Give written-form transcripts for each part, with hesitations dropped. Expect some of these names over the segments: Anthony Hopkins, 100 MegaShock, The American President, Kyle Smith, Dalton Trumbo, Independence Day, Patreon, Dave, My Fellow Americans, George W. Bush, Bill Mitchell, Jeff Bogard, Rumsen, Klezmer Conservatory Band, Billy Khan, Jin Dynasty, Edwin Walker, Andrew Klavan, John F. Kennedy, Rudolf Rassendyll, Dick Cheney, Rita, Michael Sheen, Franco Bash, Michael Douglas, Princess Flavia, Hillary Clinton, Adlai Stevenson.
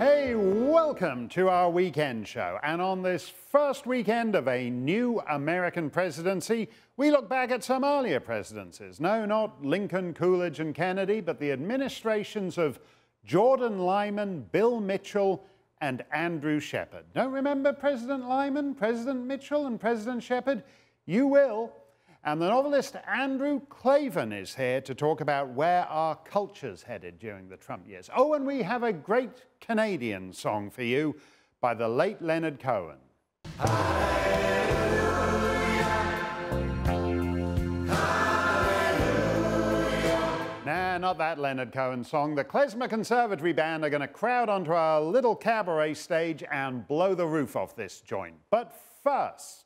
Hey, welcome to our weekend show. And on this first weekend of a new American presidency, we look back at some earlier presidencies. No, not Lincoln, Coolidge, and Kennedy, but the administrations of Jordan Lyman, Bill Mitchell, and Andrew Shepard. Don't remember President Lyman, President Mitchell, and President Shepard? You will. And the novelist Andrew Klavan is here to talk about where our culture's headed during the Trump years. Oh, and we have a great Canadian song for you by the late Leonard Cohen. Hallelujah. Hallelujah. Nah, not that Leonard Cohen song. The Klezmer Conservatory Band are going to crowd onto our little cabaret stage and blow the roof off this joint. But first...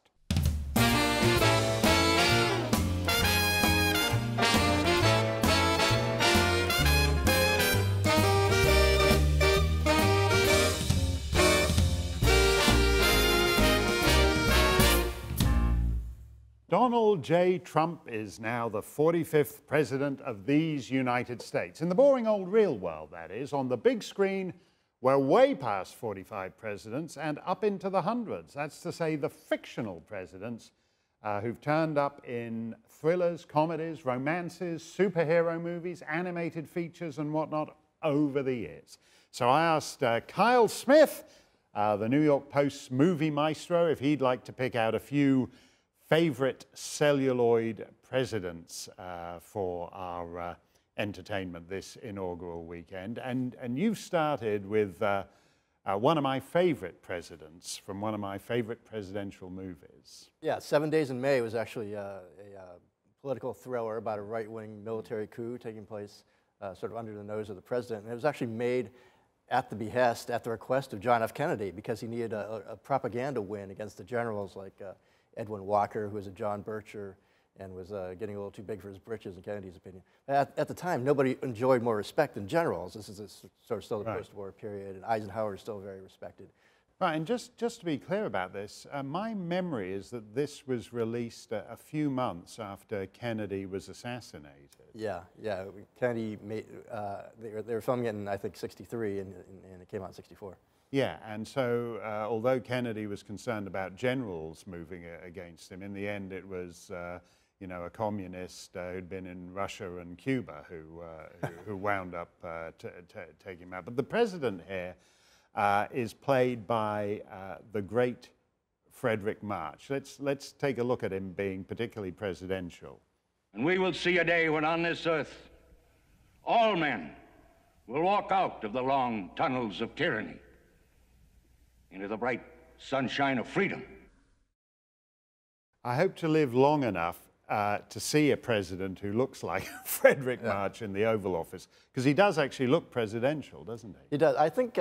Donald J. Trump is now the 45th president of these United States. In the boring old real world, that is. On the big screen, we're way past 45 presidents and up into the hundreds. That's to say the fictional presidents who've turned up in thrillers, comedies, romances, superhero movies, animated features and whatnot over the years. So I asked Kyle Smith, the New York Post's movie maestro, if he'd like to pick out a few favorite celluloid presidents for our entertainment this inaugural weekend. And you've started with one of my favorite presidents from one of my favorite presidential movies. Yeah, 7 Days in May was actually a political thriller about a right-wing military coup taking place sort of under the nose of the president. And it was actually made at the behest, at the request of John F. Kennedy, because he needed a propaganda win against the generals like Edwin Walker, who was a John Bircher and was getting a little too big for his britches in Kennedy's opinion. At the time, nobody enjoyed more respect than generals. This is sort of still the post-war period, and Eisenhower is still very respected. Right, and just to be clear about this, my memory is that this was released a few months after Kennedy was assassinated. Yeah, yeah. Kennedy made, they were filming it in, I think, 1963, and it came out in 1964. Yeah, and so although Kennedy was concerned about generals moving against him, in the end it was, you know, a communist who'd been in Russia and Cuba who wound up taking him out. But the president here is played by the great Frederick March. Let's take a look at him being particularly presidential. And we will see a day when on this earth all men will walk out of the long tunnels of tyranny into the bright sunshine of freedom. I hope to live long enough to see a president who looks like Frederick March in the Oval Office, because he does actually look presidential, doesn't he? He does. I think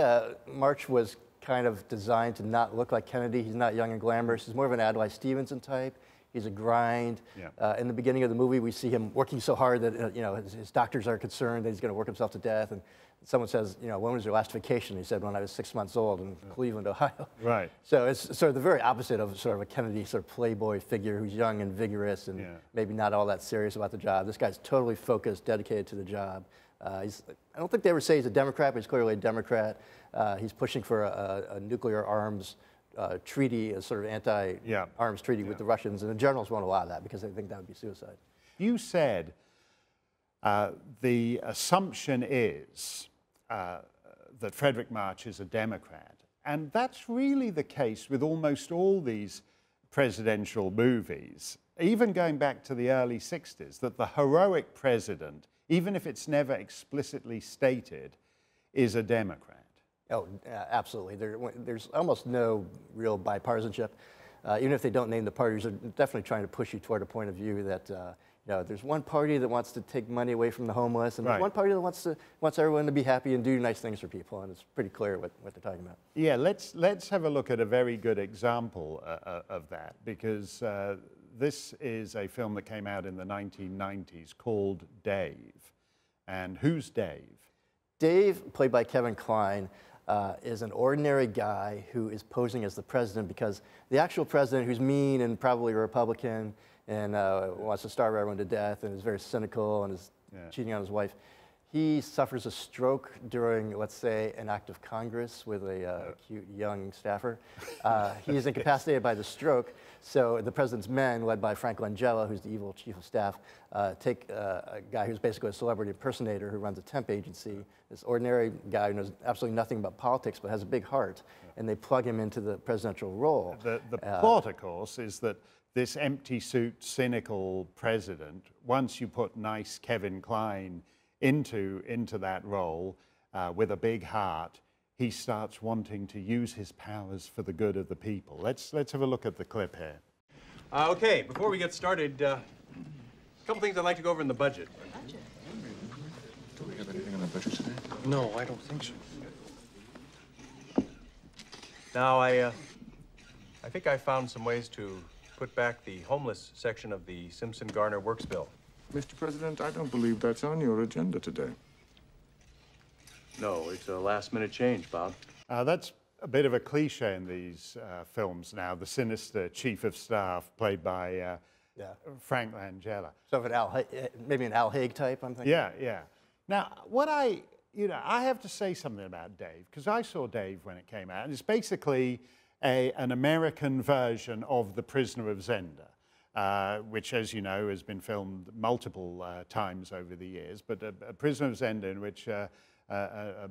March was kind of designed to not look like Kennedy. He's not young and glamorous. He's more of an Adlai Stevenson type. He's a grind. Yeah. In the beginning of the movie, we see him working so hard that you know his doctors are concerned that he's going to work himself to death. And someone says, you know, when was your last vacation? He said, when I was 6 months old in Cleveland, Ohio. Right. So it's sort of the very opposite of sort of a Kennedy sort of playboy figure who's young and vigorous and maybe not all that serious about the job. This guy's totally focused, dedicated to the job. I don't think they ever say he's a Democrat, but he's clearly a Democrat. He's pushing for a nuclear arms treaty, a sort of anti-arms treaty with the Russians, and the generals won't allow that because they think that would be suicide. You said the assumption is that Frederick March is a Democrat. And that's really the case with almost all these presidential movies, even going back to the early 60s, that the heroic president, even if it's never explicitly stated, is a Democrat. Oh, absolutely. There's almost no real bipartisanship. Even if they don't name the parties, they're definitely trying to push you toward a point of view that you know, there's one party that wants to take money away from the homeless, and there's one party that wants everyone to be happy and do nice things for people, and it's pretty clear what they're talking about. Yeah, let's have a look at a very good example of that, because this is a film that came out in the 1990s called Dave. And who's Dave? Dave, played by Kevin Klein, is an ordinary guy who is posing as the president because the actual president, who's mean and probably a Republican, and wants to starve everyone to death and is very cynical and is cheating on his wife. He suffers a stroke during, let's say, an act of Congress with a cute young staffer. He is incapacitated by the stroke. So the president's men, led by Frank Langella, who's the evil chief of staff, take a guy who's basically a celebrity impersonator who runs a temp agency, this ordinary guy who knows absolutely nothing about politics but has a big heart, and they plug him into the presidential role. The plot, of course, is that this empty suit, cynical president, once you put nice Kevin Klein into that role with a big heart, he starts wanting to use his powers for the good of the people. Let's have a look at the clip here. Okay, before we get started, a couple things I'd like to go over in the budget. Do we have anything on the budget today? No, I don't think so. Now, I think I found some ways to put back the homeless section of the Simpson-Garner Works Bill. Mr. President, I don't believe that's on your agenda today. No, it's a last-minute change, Bob. That's a bit of a cliche in these films now, the sinister chief of staff played by Frank Langella. So of an maybe an Al Haig type, I'm thinking. Yeah, yeah. Now, what I have to say something about Dave, because I saw Dave when it came out, and it's basically an American version of The Prisoner of Zenda. Which, as you know, has been filmed multiple times over the years, but a Prisoner of Zenda in which an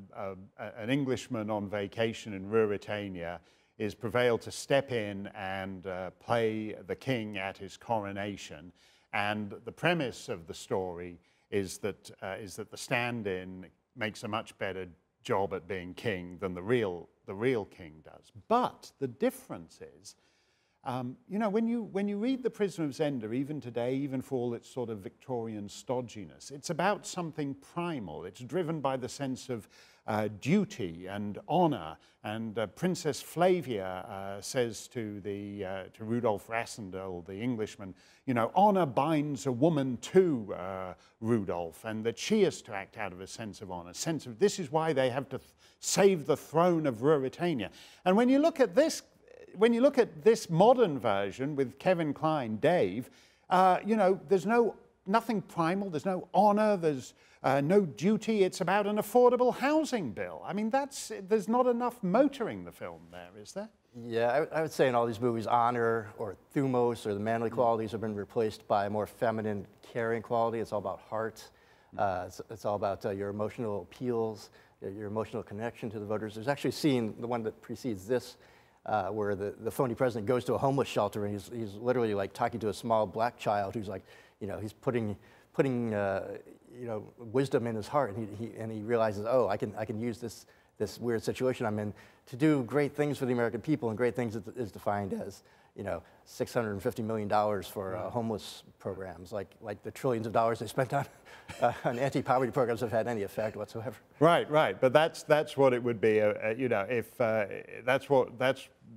Englishman on vacation in Ruritania is prevailed to step in and play the king at his coronation. And the premise of the story is that the stand-in makes a much better job at being king than the real king does. But the difference is, you know, when you read The Prisoner of Zenda, even today, even for all its sort of Victorian stodginess, it's about something primal. It's driven by the sense of duty and honor. And Princess Flavia says to Rudolf Rassendyll, the Englishman, you know, honor binds a woman to Rudolf, and that she is to act out of a sense of honor, sense of this is why they have to save the throne of Ruritania. And when you look at this. When you look at this modern version with Kevin Klein, Dave, you know, there's nothing primal, there's no honor, there's no duty. It's about an affordable housing bill. I mean, there's not enough motoring the film there, is there? Yeah, I would say in all these movies, honor or thumos or the manly qualities have been replaced by a more feminine, caring quality. It's all about heart. It's all about your emotional appeals, your emotional connection to the voters. There's actually a scene, the one that precedes this, where the phony president goes to a homeless shelter and he's literally like talking to a small black child who's like, you know, he's putting you know, wisdom in his heart, and he realizes, oh, I can use this weird situation I'm in to do great things for the American people, and great things is defined as, you know, $650 million for homeless programs, like the trillions of dollars they spent on anti-poverty programs have had any effect whatsoever. Right, right. But that's what it would be, you know, if that's what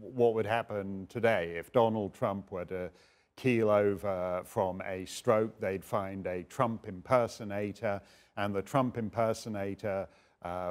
would happen today if Donald Trump were to keel over from a stroke. They'd find a Trump impersonator, and the Trump impersonator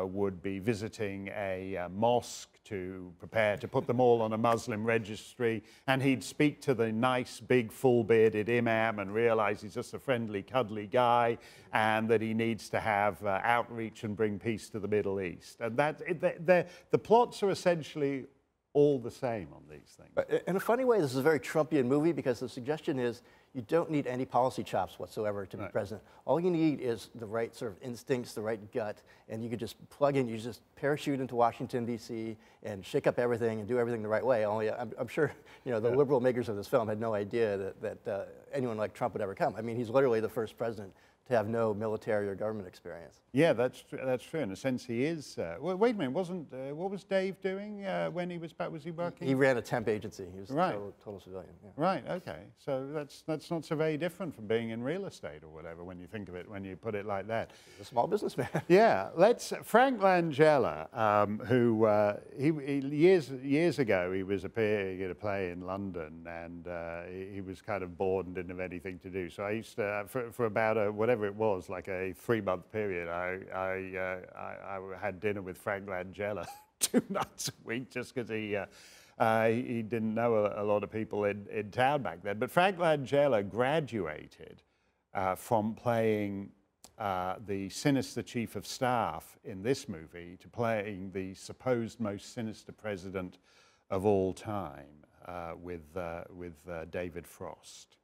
would be visiting a mosque to prepare to put them all on a Muslim registry, and he'd speak to the nice, big, full-bearded imam and realize he's just a friendly, cuddly guy, and that he needs to have outreach and bring peace to the Middle East. And the plots are essentially all the same on these things. In a funny way, this is a very Trumpian movie, because the suggestion is you don't need any policy chops whatsoever to be president. All you need is the right sort of instincts, the right gut, and you could just plug in, you just parachute into Washington, D.C., and shake up everything and do everything the right way. Only I'm sure, you know, the liberal makers of this film had no idea that anyone like Trump would ever come. I mean, he's literally the first president to have no military or government experience. Yeah, that's true. In a sense, he is. Well, wait a minute, what was Dave doing when he was back? Was he working? He ran a temp agency. He was total civilian. Yeah. Right. Okay. So that's not so very different from being in real estate or whatever when you think of it, when you put it like that. He's a small businessman. Yeah. Frank Langella, who years ago he was appearing at a play in London, and he was kind of bored and didn't have anything to do. So I used to for about whatever it was, like a 3-month period, I had dinner with Frank Langella 2 nights a week, just because he didn't know a lot of people in town back then. But Frank Langella graduated from playing the sinister chief of staff in this movie to playing the supposed most sinister president of all time with David Frost.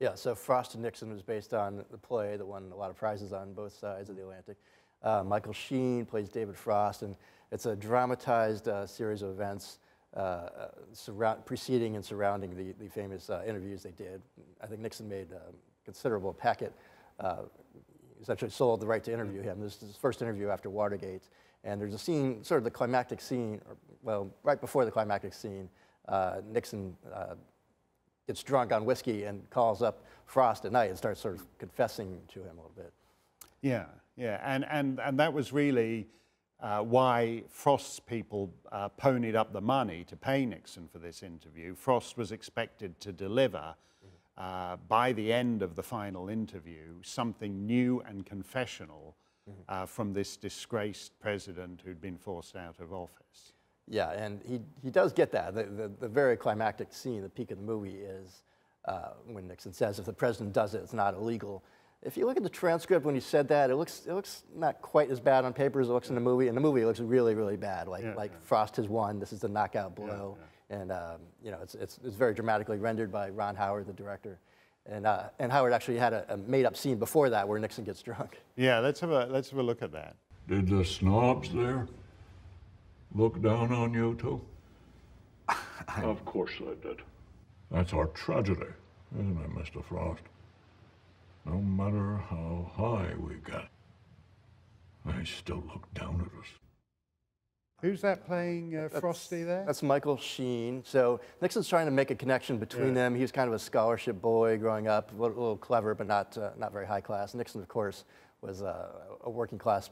Yeah, so Frost and Nixon was based on the play that won a lot of prizes on both sides of the Atlantic. Michael Sheen plays David Frost, and it's a dramatized series of events preceding and surrounding the famous interviews they did. I think Nixon made a considerable packet. He's actually sold the right to interview him. This is his first interview after Watergate. And there's a scene, sort of the climactic scene, or, well, right before the climactic scene, Nixon gets drunk on whiskey and calls up Frost at night and starts sort of confessing to him a little bit. Yeah, yeah, and that was really why Frost's people ponied up the money to pay Nixon for this interview. Frost was expected to deliver, by the end of the final interview, something new and confessional from this disgraced president who'd been forced out of office. Yeah, and he does get that. The very climactic scene, the peak of the movie, is when Nixon says, if the president does it, it's not illegal. If you look at the transcript when he said that, it looks not quite as bad on paper as it looks in the movie. In the movie, it looks really, really bad. Like, Frost has won, this is the knockout blow. Yeah, yeah. And you know, it's very dramatically rendered by Ron Howard, the director, and Howard actually had a made-up scene before that where Nixon gets drunk. Yeah, let's have a look at that. Did the snobs there look down on you too? Of course they did. That's our tragedy, isn't it, Mr. Frost? No matter how high we got, they still look down at us. Who's that playing Frosty there? That's Michael Sheen. So Nixon's trying to make a connection between them. He was kind of a scholarship boy growing up, a little clever, but not very high class. Nixon, of course, was a working class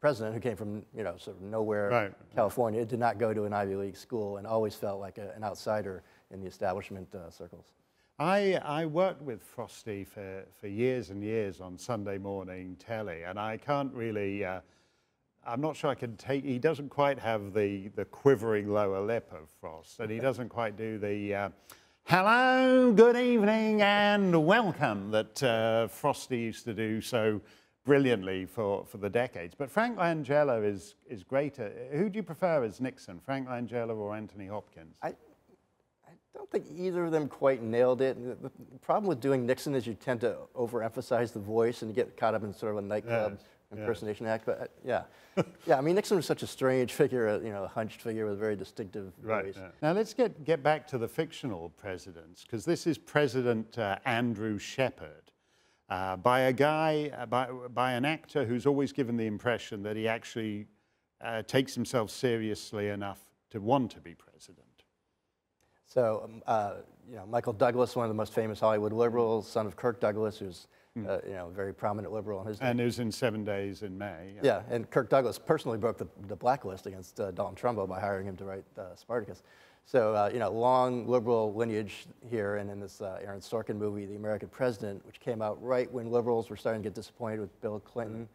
president who came from, you know, sort of nowhere, California. Did not go to an Ivy League school and always felt like an outsider in the establishment circles. I worked with Frosty for years and years on Sunday morning telly, and I can't really... I'm not sure I can take, he doesn't quite have the quivering lower lip of Frost, and he doesn't quite do the hello, good evening, and welcome that Frosty used to do so brilliantly for the decades. But Frank Langella is greater. Who do you prefer as Nixon, Frank Langella or Anthony Hopkins? I don't think either of them quite nailed it. The problem with doing Nixon is you tend to overemphasize the voice and you get caught up in sort of a nightclub impersonation act, but yeah. I mean, Nixon was such a strange figure, you know, a hunched figure with a very distinctive voice. Yeah. Now let's get back to the fictional presidents, because this is President Andrew Shepard, by an actor who's always given the impression that he actually takes himself seriously enough to want to be president. So, you know, Michael Douglas, one of the most famous Hollywood liberals, son of Kirk Douglas, who's you know, very prominent liberal. And who's in 7 Days in May. Yeah, and Kirk Douglas personally broke the blacklist against Dalton Trumbo by hiring him to write Spartacus. So, you know, long liberal lineage here, and in this Aaron Sorkin movie, The American President, which came out right when liberals were starting to get disappointed with Bill Clinton.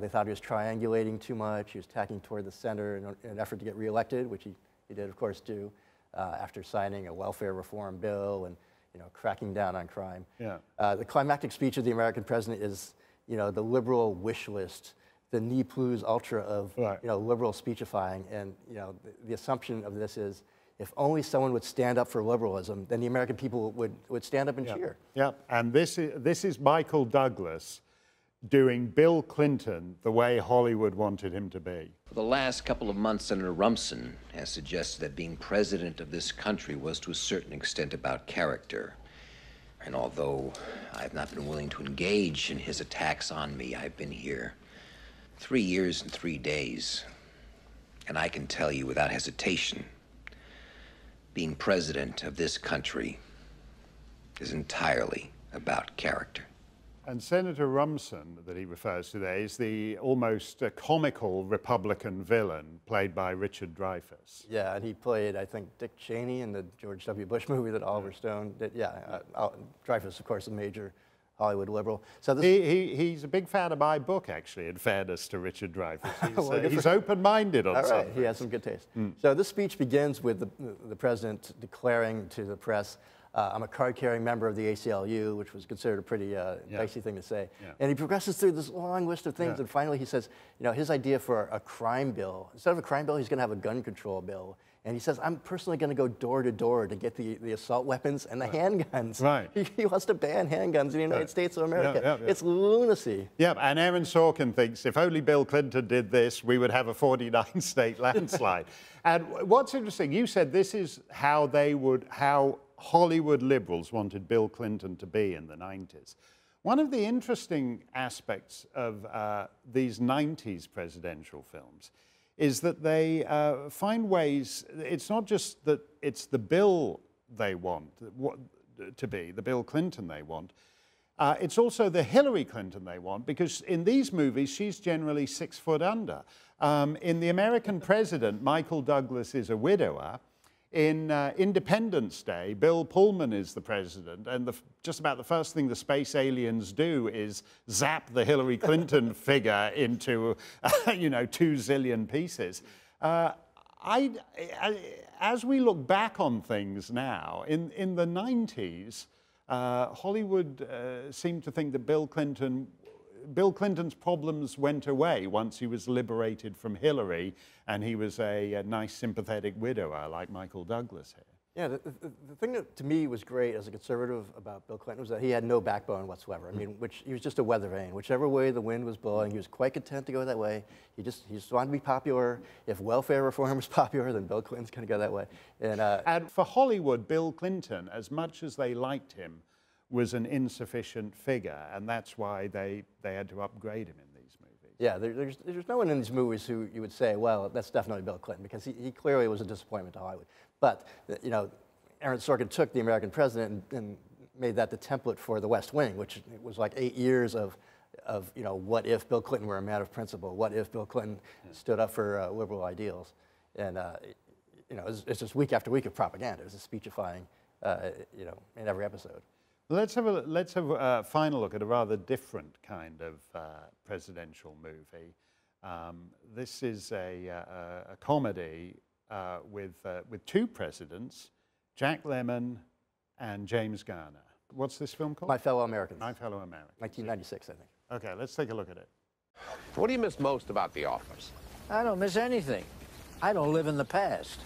They thought he was triangulating too much, he was tacking toward the center in an effort to get reelected, which he did, of course, do, after signing a welfare reform bill and, you know, cracking down on crime. Yeah. The climactic speech of the American president is, you know, the liberal wish list, the ne plus ultra of, you know, liberal speechifying. And, you know, the assumption of this is, if only someone would stand up for liberalism, then the American people would stand up and cheer. Yeah, and this is Michael Douglas doing Bill Clinton the way Hollywood wanted him to be. For the last couple of months, Senator Rumsen has suggested that being president of this country was to a certain extent about character. And although I've not been willing to engage in his attacks on me, I've been here 3 years and 3 days. And I can tell you without hesitation, being president of this country is entirely about character. And Senator Rumsen, that he refers to there, is the almost comical Republican villain played by Richard Dreyfuss. Yeah, and he played, I think, Dick Cheney in the George W. Bush movie that Oliver Stone did. Yeah, Dreyfuss, of course, a major Hollywood liberal. So this he's a big fan of my book, actually, in fairness to Richard Dreyfuss. He's, he's open-minded on something. All right, he has some good taste. So this speech begins with the president declaring to the press, I'm a card-carrying member of the ACLU, which was considered a pretty dicey thing to say. Yeah. And he progresses through this long list of things, and finally he says, you know, his idea for a crime bill, instead of a crime bill, he's going to have a gun control bill. And he says, I'm personally going to go door to door to get the assault weapons and the handguns. Right. He wants to ban handguns in the United States of America. Yeah, yeah, yeah. It's lunacy. Yeah, and Aaron Sorkin thinks, if only Bill Clinton did this, we would have a 49-state landslide. And what's interesting, you said this is how they would, how Hollywood liberals wanted Bill Clinton to be in the 90s. One of the interesting aspects of these 90s presidential films is that they find ways, it's not just that it's the Bill they want to be, the Bill Clinton they want, it's also the Hillary Clinton they want, because in these movies she's generally 6 foot under. In The American President, Michael Douglas is a widower. In Independence Day, Bill Pullman is the president, and just about the first thing the space aliens do is zap the Hillary Clinton figure into, you know, 2 zillion pieces. As we look back on things now, in the 90s, Hollywood seemed to think that Bill Clinton's problems went away once he was liberated from Hillary and he was a nice, sympathetic widower like Michael Douglas here. Yeah, the thing that to me was great as a conservative about Bill Clinton was that he had no backbone whatsoever. I mean, he was just a weather vane. Whichever way the wind was blowing, he was quite content to go that way. He just wanted to be popular. If welfare reform was popular, then Bill Clinton's going to go that way. And for Hollywood, Bill Clinton, as much as they liked him, was an insufficient figure, and that's why they had to upgrade him in these movies. Yeah, there's no one in these movies who you would say, well, that's definitely Bill Clinton, because he clearly was a disappointment to Hollywood. But, you know, Aaron Sorkin took The American President and made that the template for The West Wing, which was like 8 years of you know, what if Bill Clinton were a man of principle? What if Bill Clinton stood up for liberal ideals? And, you know, it's just week after week of propaganda. It's just speechifying, you know, in every episode. Let's have a final look at a rather different kind of presidential movie. This is a comedy with two presidents, Jack Lemmon and James Garner. What's this film called? My Fellow Americans. My Fellow Americans. 1996, I think. Okay, let's take a look at it. What do you miss most about The Office? I don't miss anything. I don't live in the past.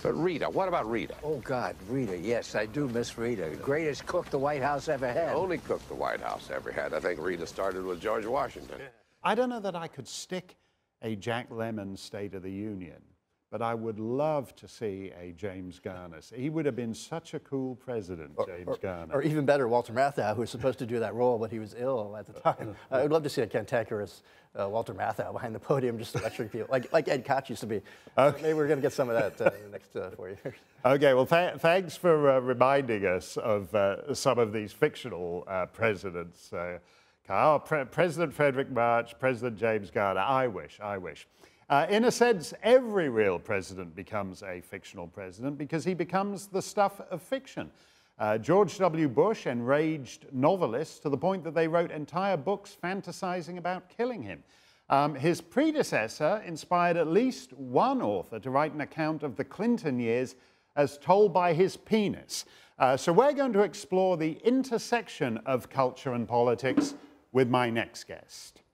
But Rita, what about Rita? Oh, God, Rita, yes, I do miss Rita. The greatest cook the White House ever had. The only cook the White House ever had. I think Rita started with George Washington. I don't know that I could stick a Jack Lemmon State of the Union, but I would love to see a James Garner. He would have been such a cool president, James Garner. Or even better, Walter Matthau, who was supposed to do that role, but he was ill at the time. I would love to see a cantankerous Walter Matthau behind the podium just lecturing people, like Ed Koch used to be. Okay. Maybe we're going to get some of that in the next 4 years. Okay, well, thanks for reminding us of some of these fictional presidents. Kyle, President Frederick March, President James Garner. I wish. In a sense, every real president becomes a fictional president because he becomes the stuff of fiction. George W. Bush enraged novelists to the point that they wrote entire books fantasizing about killing him. His predecessor inspired at least one author to write an account of the Clinton years as told by his penis. So we're going to explore the intersection of culture and politics with my next guest.